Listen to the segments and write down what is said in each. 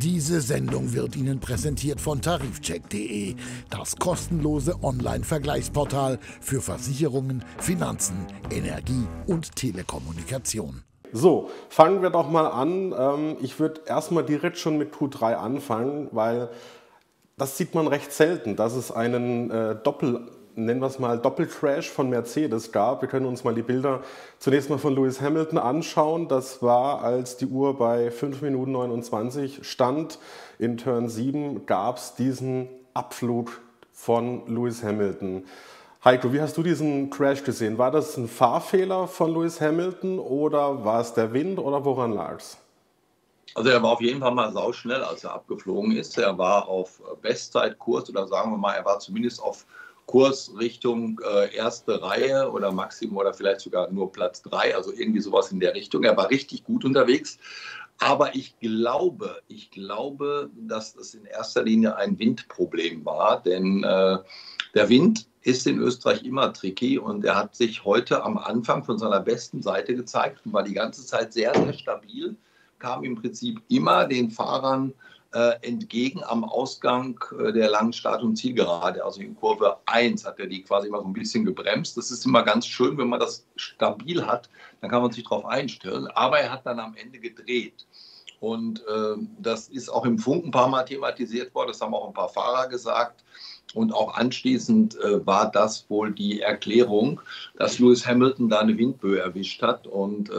Diese Sendung wird Ihnen präsentiert von tarifcheck.de, das kostenlose Online-Vergleichsportal für Versicherungen, Finanzen, Energie und Telekommunikation. So, fangen wir doch mal an. Ich würde erstmal direkt schon mit Q3 anfangen, weil das sieht man recht selten, dass es einen Doppelcrash von Mercedes gab. Wir können uns mal die Bilder zunächst mal von Lewis Hamilton anschauen. Das war, als die Uhr bei 5 Minuten 29 stand. In Turn 7 gab es diesen Abflug von Lewis Hamilton. Heiko, wie hast du diesen Crash gesehen? War das ein Fahrfehler von Lewis Hamilton oder war es der Wind oder woran lag es? Also er war auf jeden Fall mal sauschnell, als er abgeflogen ist. Er war auf Bestzeitkurs oder sagen wir mal, er war zumindest auf Kurs Richtung erste Reihe oder Maximum oder vielleicht sogar nur Platz 3, also irgendwie sowas in der Richtung. Er war richtig gut unterwegs, aber ich glaube, dass es in erster Linie ein Windproblem war, denn der Wind ist in Österreich immer tricky und er hat sich heute am Anfang von seiner besten Seite gezeigt und war die ganze Zeit sehr, sehr stabil, kam im Prinzip immer den Fahrern entgegen am Ausgang der langen Start- und Zielgerade. Also in Kurve 1 hat er die quasi immer so ein bisschen gebremst. Das ist immer ganz schön, wenn man das stabil hat, dann kann man sich darauf einstellen. Aber er hat dann am Ende gedreht. Und das ist auch im Funk ein paar Mal thematisiert worden, das haben auch ein paar Fahrer gesagt. Und auch anschließend war das wohl die Erklärung, dass Lewis Hamilton da eine Windböe erwischt hat. Und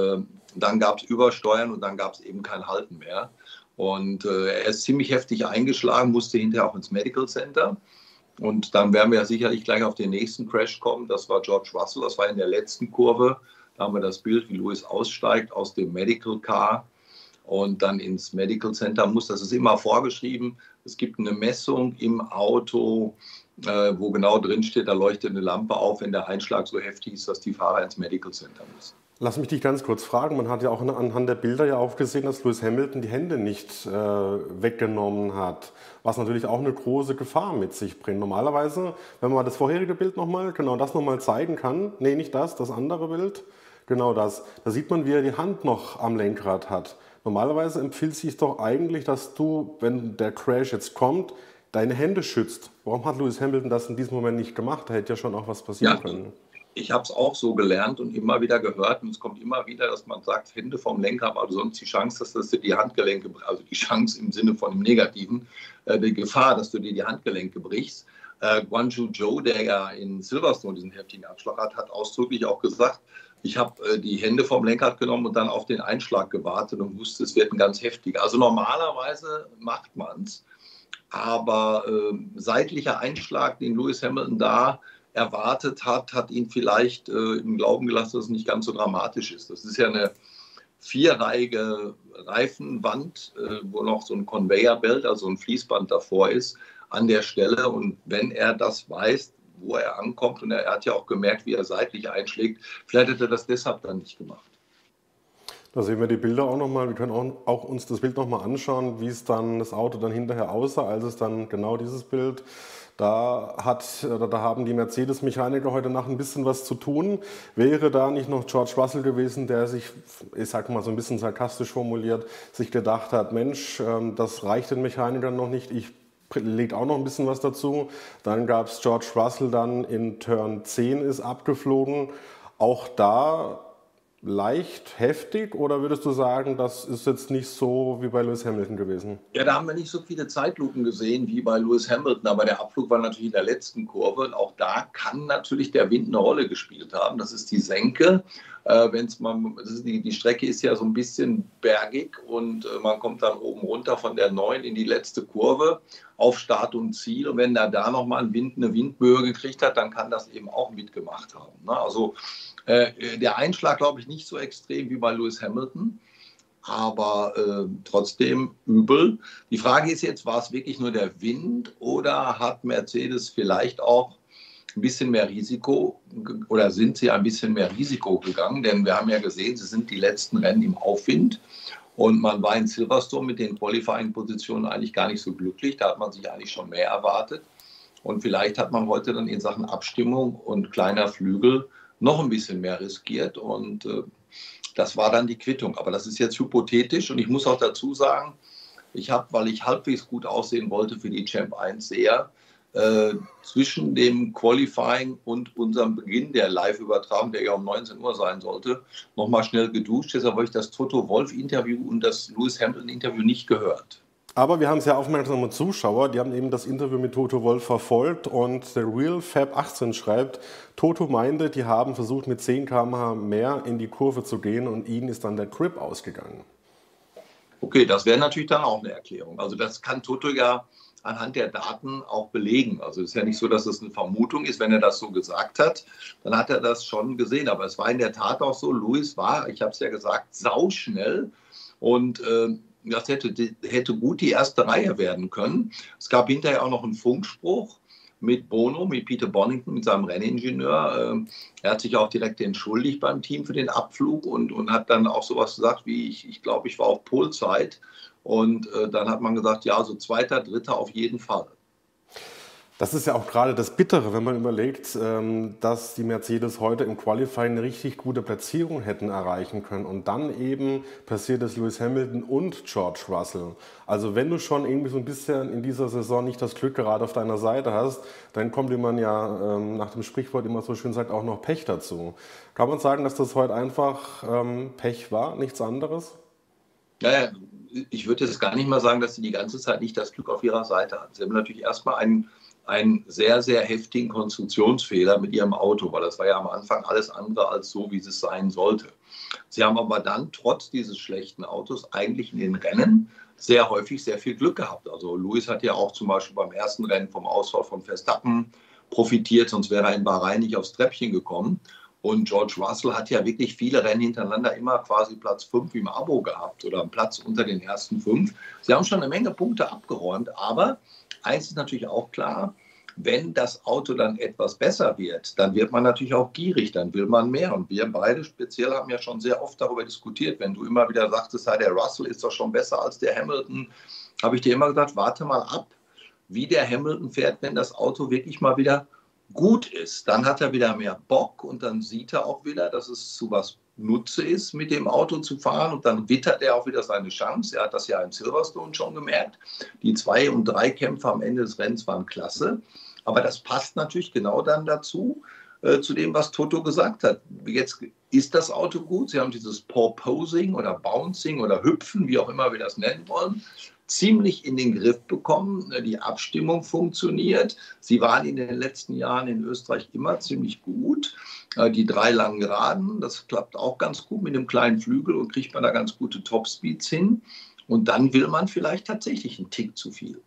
dann gab es Übersteuern und dann gab es eben kein Halten mehr. Und er ist ziemlich heftig eingeschlagen, musste hinterher auch ins Medical Center. Und dann werden wir sicherlich gleich auf den nächsten Crash kommen. Das war George Russell, das war in der letzten Kurve. Da haben wir das Bild, wie Lewis aussteigt aus dem Medical Car und dann ins Medical Center muss. Das ist immer vorgeschrieben. Es gibt eine Messung im Auto, wo genau drin steht, da leuchtet eine Lampe auf, wenn der Einschlag so heftig ist, dass die Fahrer ins Medical Center müssen. Lass mich dich ganz kurz fragen, man hat ja auch anhand der Bilder ja auch gesehen, dass Lewis Hamilton die Hände nicht weggenommen hat, was natürlich auch eine große Gefahr mit sich bringt. Normalerweise, wenn man das vorherige Bild nochmal, genau das nochmal zeigen kann, nee, nicht das, das andere Bild, genau das, da sieht man, wie er die Hand noch am Lenkrad hat. Normalerweise empfiehlt sich doch eigentlich, dass du, wenn der Crash jetzt kommt, deine Hände schützt. Warum hat Lewis Hamilton das in diesem Moment nicht gemacht? Da hätte ja schon auch was passieren können. Ich habe es auch so gelernt und immer wieder gehört und es kommt immer wieder, dass man sagt, Hände vom Lenkrad, aber sonst die Chance, dass du die Handgelenke, also die Chance im Sinne von dem Negativen, die Gefahr, dass du dir die Handgelenke brichst. Guan Zhu Zhou, der ja in Silverstone diesen heftigen Abschlag hat, hat ausdrücklich auch gesagt, ich habe die Hände vom Lenkrad genommen und dann auf den Einschlag gewartet und wusste, es wird ein ganz heftiger. Also normalerweise macht man es, aber seitlicher Einschlag, den Lewis Hamilton da erwartet hat, hat ihn vielleicht im Glauben gelassen, dass es nicht ganz so dramatisch ist. Das ist ja eine vierreihige Reifenwand, wo noch so ein Conveyor-Belt, also ein Fließband davor ist, an der Stelle. Und wenn er das weiß, wo er ankommt, und er hat ja auch gemerkt, wie er seitlich einschlägt, vielleicht hat er das deshalb dann nicht gemacht. Da sehen wir die Bilder auch nochmal. Wir können auch uns das Bild nochmal anschauen, wie es dann das Auto dann hinterher aussah, als es dann genau dieses Bild. Da haben die Mercedes-Mechaniker heute Nacht ein bisschen was zu tun. Wäre da nicht noch George Russell gewesen, der sich, ich sag mal so ein bisschen sarkastisch formuliert, sich gedacht hat, Mensch, das reicht den Mechanikern noch nicht, ich lege auch noch ein bisschen was dazu. Dann gab es George Russell, dann in Turn 10 ist abgeflogen. Auch da leicht heftig oder würdest du sagen, das ist jetzt nicht so wie bei Lewis Hamilton gewesen? Ja, da haben wir nicht so viele Zeitlupen gesehen wie bei Lewis Hamilton, aber der Abflug war natürlich in der letzten Kurve und auch da kann natürlich der Wind eine Rolle gespielt haben. Das ist die Senke. Die Strecke ist ja so ein bisschen bergig und man kommt dann oben runter von der 9 in die letzte Kurve auf Start und Ziel. Und wenn er da nochmal eine Windböe gekriegt hat, dann kann das eben auch mitgemacht haben. Ne? Also der Einschlag, glaube ich, nicht so extrem wie bei Lewis Hamilton, aber trotzdem übel. Die Frage ist jetzt, war es wirklich nur der Wind oder hat Mercedes vielleicht auch ein bisschen mehr Risiko oder sind sie ein bisschen mehr Risiko gegangen? Denn wir haben ja gesehen, sie sind die letzten Rennen im Aufwind und man war in Silverstone mit den Qualifying-Positionen eigentlich gar nicht so glücklich. Da hat man sich eigentlich schon mehr erwartet und vielleicht hat man heute dann in Sachen Abstimmung und kleiner Flügel noch ein bisschen mehr riskiert und das war dann die Quittung. Aber das ist jetzt hypothetisch und ich muss auch dazu sagen, Ich habe, weil ich halbwegs gut aussehen wollte für die Champ1 Seher, zwischen dem Qualifying und unserem Beginn der Live-Übertragung, der ja um 19 Uhr sein sollte, nochmal schnell geduscht. Deshalb habe ich das Toto-Wolf-Interview und das Lewis-Hamilton-Interview nicht gehört. Aber wir haben sehr aufmerksame Zuschauer, die haben eben das Interview mit Toto Wolf verfolgt und der RealFab18 schreibt, Toto meinte, die haben versucht mit 10 km/h mehr in die Kurve zu gehen und ihnen ist dann der Grip ausgegangen. Okay, das wäre natürlich dann auch eine Erklärung. Also das kann Toto ja anhand der Daten auch belegen. Also es ist ja nicht so, dass es eine Vermutung ist, wenn er das so gesagt hat, dann hat er das schon gesehen. Aber es war in der Tat auch so, Lewis war, ich habe es ja gesagt, sauschnell und das hätte gut die erste Reihe werden können. Es gab hinterher auch noch einen Funkspruch mit Bono, mit Peter Bonnington, mit seinem Renningenieur. Er hat sich auch direkt entschuldigt beim Team für den Abflug und hat dann auch sowas gesagt wie, ich glaube, ich war auf Polzeit. Und dann hat man gesagt, ja, so 2., 3. auf jeden Fall. Das ist ja auch gerade das Bittere, wenn man überlegt, dass die Mercedes heute im Qualifying eine richtig gute Platzierung hätten erreichen können. Und dann eben passiert es Lewis Hamilton und George Russell. Also wenn du schon irgendwie so ein bisschen in dieser Saison nicht das Glück gerade auf deiner Seite hast, dann kommt, wie man ja nach dem Sprichwort immer so schön sagt, auch noch Pech dazu. Kann man sagen, dass das heute einfach Pech war, nichts anderes? Ja, ich würde jetzt gar nicht mal sagen, dass sie die ganze Zeit nicht das Glück auf ihrer Seite hatten. Sie haben natürlich erstmal einen sehr, sehr heftigen Konstruktionsfehler mit ihrem Auto, weil das war ja am Anfang alles andere als so, wie es sein sollte. Sie haben aber dann trotz dieses schlechten Autos eigentlich in den Rennen sehr häufig sehr viel Glück gehabt. Also Lewis hat ja auch zum Beispiel beim ersten Rennen vom Ausfall von Verstappen profitiert, sonst wäre er in Bahrain nicht aufs Treppchen gekommen. Und George Russell hat ja wirklich viele Rennen hintereinander immer quasi Platz 5 im Abo gehabt oder einen Platz unter den ersten 5. Sie haben schon eine Menge Punkte abgeräumt, aber eins ist natürlich auch klar, wenn das Auto dann etwas besser wird, dann wird man natürlich auch gierig, dann will man mehr. Und wir beide speziell haben ja schon sehr oft darüber diskutiert, wenn du immer wieder sagtest, der Russell ist doch schon besser als der Hamilton, habe ich dir immer gesagt, warte mal ab, wie der Hamilton fährt, wenn das Auto wirklich mal wieder gut ist. Dann hat er wieder mehr Bock und dann sieht er auch wieder, dass es zu was Nutze ist, mit dem Auto zu fahren und dann wittert er auch wieder seine Chance. Er hat das ja in Silverstone schon gemerkt. Die 2- und 3- Kämpfe am Ende des Rennens waren klasse. Aber das passt natürlich genau dann dazu, zu dem, was Toto gesagt hat. Jetzt ist das Auto gut. Sie haben dieses Porpoising oder Bouncing oder Hüpfen, wie auch immer wir das nennen wollen, ziemlich in den Griff bekommen. Die Abstimmung funktioniert. Sie waren in den letzten Jahren in Österreich immer ziemlich gut. Die 3 langen Geraden, das klappt auch ganz gut mit dem kleinen Flügel und kriegt man da ganz gute Topspeeds hin. Und dann will man vielleicht tatsächlich einen Tick zu viel.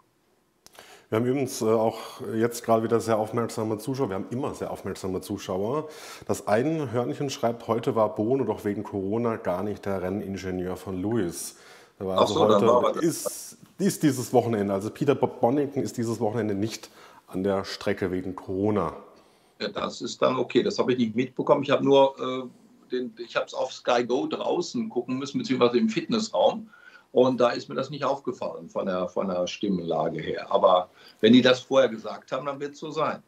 Wir haben übrigens auch jetzt gerade wieder sehr aufmerksame Zuschauer. Wir haben immer sehr aufmerksame Zuschauer. Das Einhörnchen schreibt, heute war Bono doch wegen Corona gar nicht der Renningenieur von Lewis. Also heute ist dieses Wochenende, also Peter Bonnington ist dieses Wochenende nicht an der Strecke wegen Corona. Ja, das ist dann okay, das habe ich nicht mitbekommen. Ich habe nur, ich habe es auf Sky Go draußen gucken müssen, beziehungsweise im Fitnessraum. Und da ist mir das nicht aufgefallen von der Stimmlage her. Aber wenn die das vorher gesagt haben, dann wird es so sein.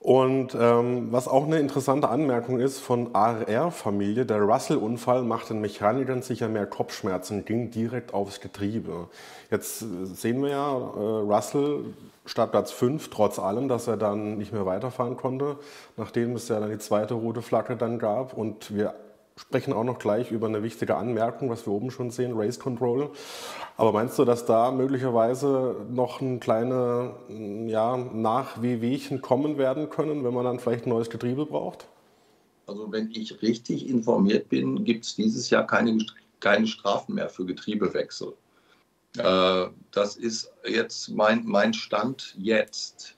Und was auch eine interessante Anmerkung ist von AR-Familie, der Russell-Unfall macht den Mechanikern sicher mehr Kopfschmerzen, ging direkt aufs Getriebe. Jetzt sehen wir ja, Russell Startplatz 5, trotz allem, dass er dann nicht mehr weiterfahren konnte, nachdem es ja dann die 2. rote Flagge dann gab. Und wir sprechen auch noch gleich über eine wichtige Anmerkung, was wir oben schon sehen, Race Control. Aber meinst du, dass da möglicherweise noch ein kleines Nachwehwehchen kommen werden können, wenn man dann vielleicht ein neues Getriebe braucht? Also wenn ich richtig informiert bin, gibt es dieses Jahr keine Strafen mehr für Getriebewechsel. Das ist jetzt mein Stand jetzt.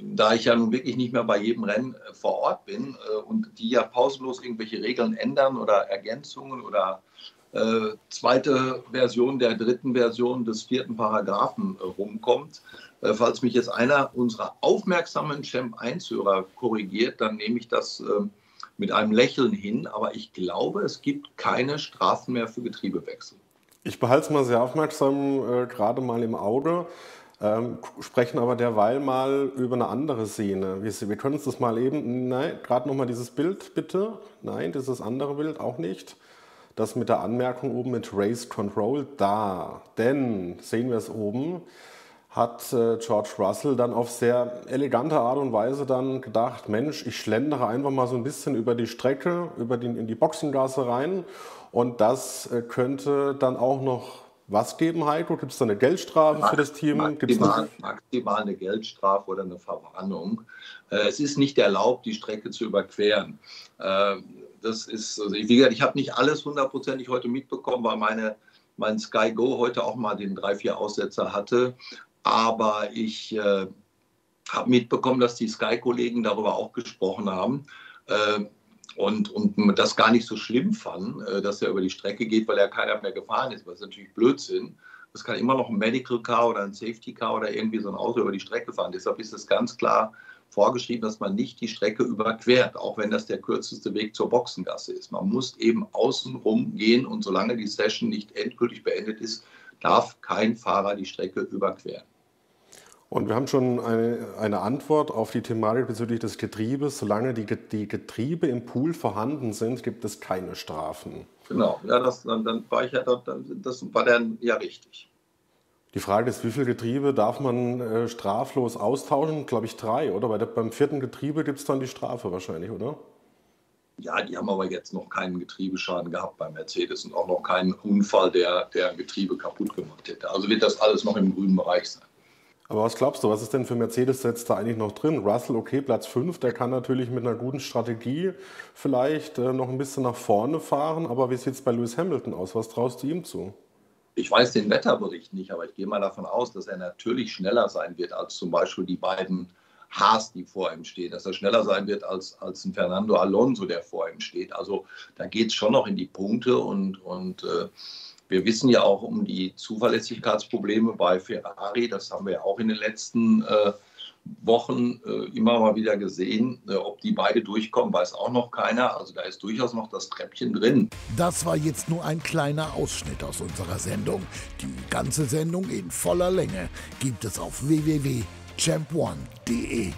Da ich ja nun wirklich nicht mehr bei jedem Rennen vor Ort bin und die ja pausenlos irgendwelche Regeln ändern oder Ergänzungen oder zweite Version der 3. Version des 4. Paragraphen rumkommt, falls mich jetzt einer unserer aufmerksamen Champ1-Hörer korrigiert, dann nehme ich das mit einem Lächeln hin, aber ich glaube, es gibt keine Strafen mehr für Getriebewechsel. Ich behalte es mal sehr aufmerksam gerade mal im Auge. Sprechen aber derweil mal über eine andere Szene. Wir können uns das mal eben, nein, gerade nochmal dieses Bild bitte, nein, dieses andere Bild auch nicht. das mit der Anmerkung oben mit Race Control da. Denn, sehen wir es oben, hat George Russell dann auf sehr elegante Art und Weise dann gedacht, Mensch, ich schlendere einfach mal so ein bisschen über die Strecke, in die Boxengasse rein, und das könnte dann auch noch was geben, Heiko? Gibt es da eine Geldstrafe für das Team? Maximal eine Geldstrafe oder eine Verwarnung. Es ist nicht erlaubt, die Strecke zu überqueren. Das ist, also ich habe nicht alles hundertprozentig heute mitbekommen, weil mein Sky Go heute auch mal den 3-4 Aussetzer hatte. Aber ich habe mitbekommen, dass die Sky-Kollegen darüber auch gesprochen haben und das gar nicht so schlimm fanden, dass er über die Strecke geht, weil ja keiner mehr gefahren ist, was natürlich Blödsinn. Es kann immer noch ein Medical Car oder ein Safety Car oder irgendwie so ein Auto über die Strecke fahren. Deshalb ist es ganz klar vorgeschrieben, dass man nicht die Strecke überquert, auch wenn das der kürzeste Weg zur Boxengasse ist. Man muss eben außenrum gehen, und solange die Session nicht endgültig beendet ist, darf kein Fahrer die Strecke überqueren. Und wir haben schon eine Antwort auf die Thematik bezüglich des Getriebes. Solange die Getriebe im Pool vorhanden sind, gibt es keine Strafen. Genau, ja, das war dann ja richtig. Die Frage ist, wie viele Getriebe darf man straflos austauschen? Glaube ich 3, oder? Beim 4. Getriebe gibt es dann die Strafe wahrscheinlich, oder? Ja, die haben aber jetzt noch keinen Getriebeschaden gehabt bei Mercedes und auch noch keinen Unfall, der Getriebe kaputt gemacht hätte. Also wird das alles noch im grünen Bereich sein. Aber was glaubst du, was ist denn für Mercedes jetzt da eigentlich noch drin? Russell, okay, Platz 5, der kann natürlich mit einer guten Strategie vielleicht noch ein bisschen nach vorne fahren. Aber wie sieht es bei Lewis Hamilton aus? Was traust du ihm zu? Ich weiß den Wetterbericht nicht, aber ich gehe mal davon aus, dass er natürlich schneller sein wird als zum Beispiel die beiden Haas, die vor ihm stehen, dass er schneller sein wird als ein Fernando Alonso, der vor ihm steht. Also da geht es schon noch in die Punkte, und wir wissen ja auch um die Zuverlässigkeitsprobleme bei Ferrari. Das haben wir ja auch in den letzten Wochen immer mal wieder gesehen. Ob die beide durchkommen, weiß auch noch keiner. Also da ist durchaus noch das Treppchen drin. Das war jetzt nur ein kleiner Ausschnitt aus unserer Sendung. Die ganze Sendung in voller Länge gibt es auf www.champ1.de.